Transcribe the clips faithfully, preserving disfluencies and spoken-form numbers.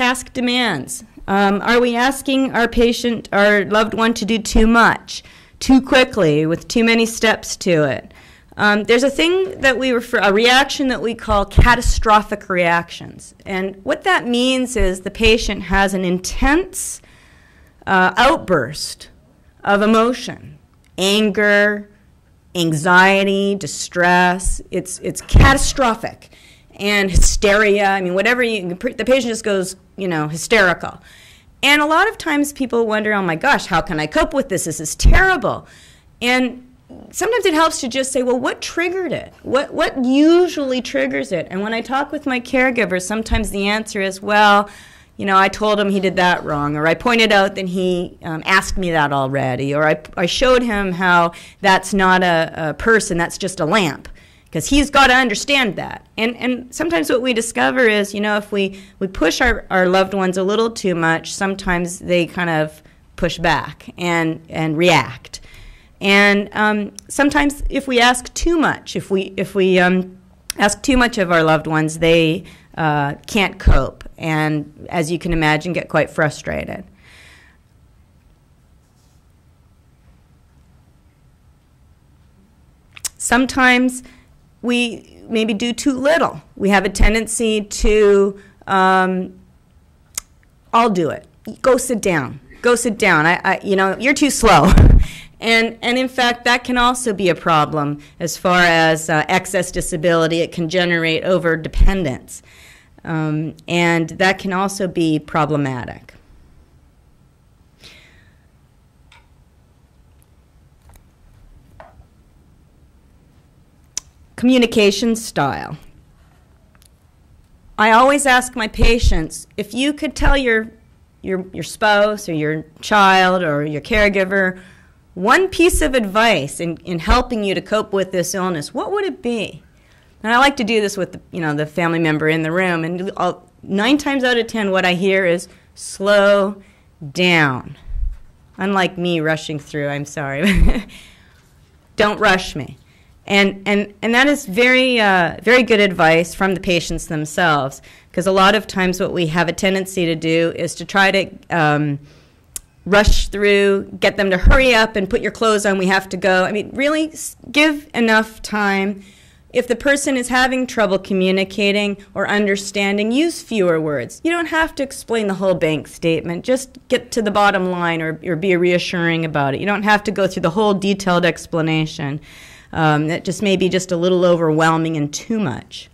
task demands. Um, are we asking our patient, our loved one, to do too much, too quickly, with too many steps to it? Um, there's a thing that we refer, a reaction that we call catastrophic reactions. And what that means is the patient has an intense uh, outburst of emotion, anger, anxiety, distress. It's, it's catastrophic. And hysteria, I mean, whatever, you, the patient just goes, you know, hysterical. And a lot of times people wonder, oh my gosh, how can I cope with this? This is terrible. And sometimes it helps to just say, well, what triggered it? What, what usually triggers it? And when I talk with my caregivers, sometimes the answer is, well, you know, I told him he did that wrong, or I pointed out that he um, asked me that already, or I, I showed him how that's not a, a person, that's just a lamp. Because he's got to understand that. And, and sometimes what we discover is, you know, if we, we push our, our loved ones a little too much, sometimes they kind of push back and, and react. And um, sometimes if we ask too much, if we, if we um, ask too much of our loved ones, they uh, can't cope and, as you can imagine, get quite frustrated. Sometimes we maybe do too little. We have a tendency to, um, I'll do it. Go sit down. Go sit down. I, I, you know, you're too slow. and, and in fact, that can also be a problem as far as uh, excess disability. It can generate over-dependence. Um, and that can also be problematic. Communication style. I always ask my patients, if you could tell your, your, your spouse or your child or your caregiver one piece of advice in, in helping you to cope with this illness, what would it be? And I like to do this with the, you know, the family member in the room, and I'll, nine times out of ten what I hear is, slow down. Unlike me rushing through, I'm sorry. Don't rush me. And, and, and that is very, uh, very good advice from the patients themselves, because a lot of times what we have a tendency to do is to try to um, rush through, get them to hurry up and put your clothes on, we have to go. I mean, really give enough time. If the person is having trouble communicating or understanding, use fewer words. You don't have to explain the whole bank statement. Just get to the bottom line, or, or be reassuring about it. You don't have to go through the whole detailed explanation. Um, that just may be just a little overwhelming and too much.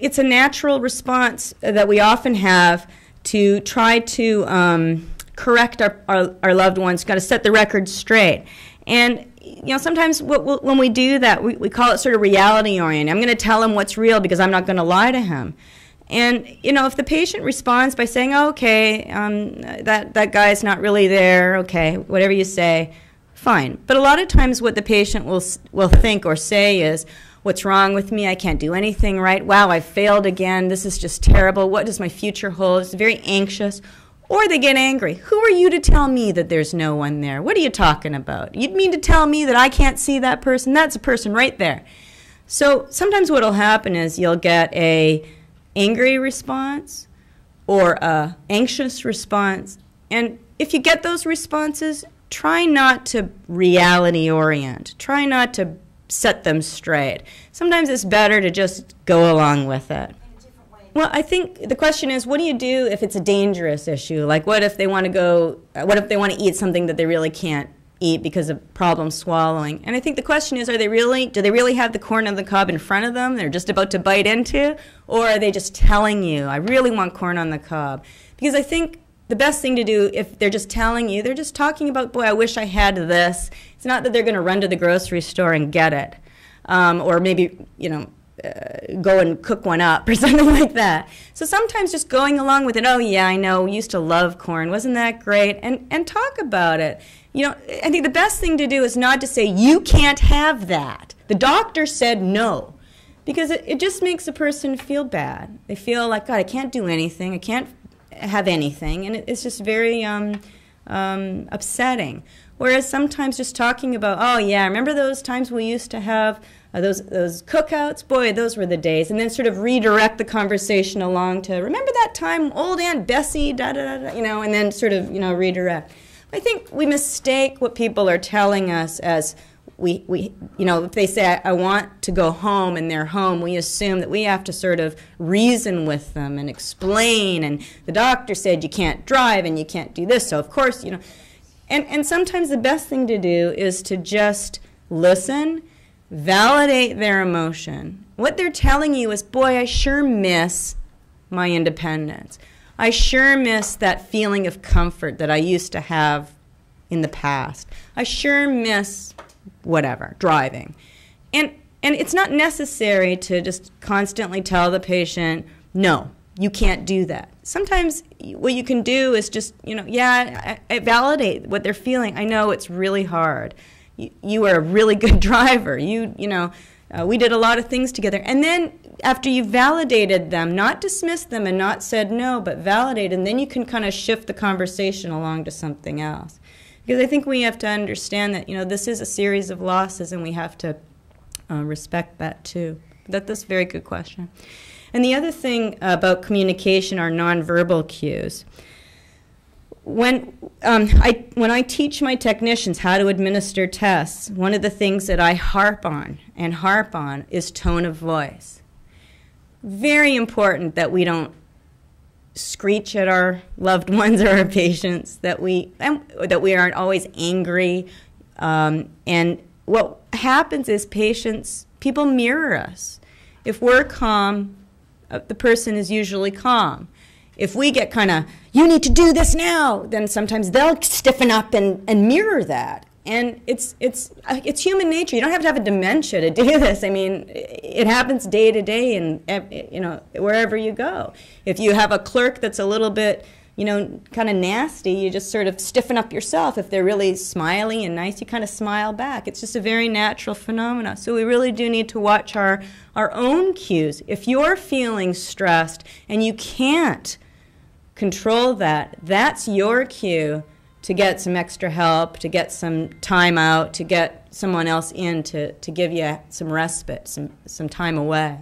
It's a natural response that we often have to try to um, correct our, our, our loved ones, got to set the record straight. And, you know, sometimes what, what, when we do that, we, we call it sort of reality-oriented. I'm going to tell him what's real because I'm not going to lie to him. And, you know, if the patient responds by saying, oh, okay, um, that, that guy's not really there, okay, whatever you say, fine. But a lot of times what the patient will, will think or say is, what's wrong with me? I can't do anything right. Wow, I failed again. This is just terrible. What does my future hold? It's very anxious. Or they get angry. Who are you to tell me that there's no one there? What are you talking about? You mean to tell me that I can't see that person? That's a person right there. So sometimes what will happen is you'll get a angry response or a anxious response. And if you get those responses, try not to reality orient. Try not to set them straight. Sometimes it's better to just go along with it. Well, I think the question is, what do you do if it's a dangerous issue? Like, what if they want to go, what if they want to eat something that they really can't eat because of problem swallowing? And I think the question is, are they really, do they really have the corn on the cob in front of them they're just about to bite into? Or are they just telling you, I really want corn on the cob? Because I think the best thing to do, if they're just telling you, they're just talking about, boy, I wish I had this. It's not that they're going to run to the grocery store and get it, um, or maybe, you know, Uh, go and cook one up or something like that. So sometimes just going along with it, oh yeah, I know, we used to love corn, wasn't that great? And, and talk about it. You know, I think the best thing to do is not to say, you can't have that. The doctor said no. Because it, it just makes a person feel bad. They feel like, God, I can't do anything, I can't have anything, and it, it's just very um, um, upsetting. Whereas sometimes just talking about, oh yeah, remember those times we used to have Uh, those, those cookouts, boy, those were the days. And then sort of redirect the conversation along to, remember that time old Aunt Bessie, da-da-da-da, you know, and then sort of, you know, redirect. I think we mistake what people are telling us as we, we you know, if they say, I, I want to go home and they're home, we assume that we have to sort of reason with them and explain, and the doctor said you can't drive and you can't do this, so of course, you know. And, and sometimes the best thing to do is to just listen, validate their emotion. What they're telling you is, boy, I sure miss my independence. I sure miss that feeling of comfort that I used to have in the past. I sure miss whatever, driving. And, and it's not necessary to just constantly tell the patient, no, you can't do that. Sometimes what you can do is just, you know, yeah, I, I validate what they're feeling. I know it's really hard. You are a really good driver. You, you know, uh, we did a lot of things together. And then after you validated them, not dismissed them and not said no, but validated, and then you can kind of shift the conversation along to something else. Because I think we have to understand that, you know, this is a series of losses, and we have to uh, respect that too. That, that's a very good question. And the other thing about communication are nonverbal cues. When, um, I, when I teach my technicians how to administer tests, one of the things that I harp on and harp on is tone of voice. Very important that we don't screech at our loved ones or our patients, that we, and, that we aren't always angry. Um, and what happens is patients, people mirror us. If we're calm, uh, the person is usually calm. If we get kind of, you need to do this now, then sometimes they'll stiffen up and, and mirror that. And it's, it's, it's human nature. You don't have to have a dementia to do this. I mean, it happens day to day and, you know, wherever you go. If you have a clerk that's a little bit, you know, kind of nasty, you just sort of stiffen up yourself. If they're really smiley and nice, you kind of smile back. It's just a very natural phenomenon. So we really do need to watch our, our own cues. If you're feeling stressed and you can't control that, that's your cue to get some extra help, to get some time out, to get someone else in to, to give you some respite, some, some time away.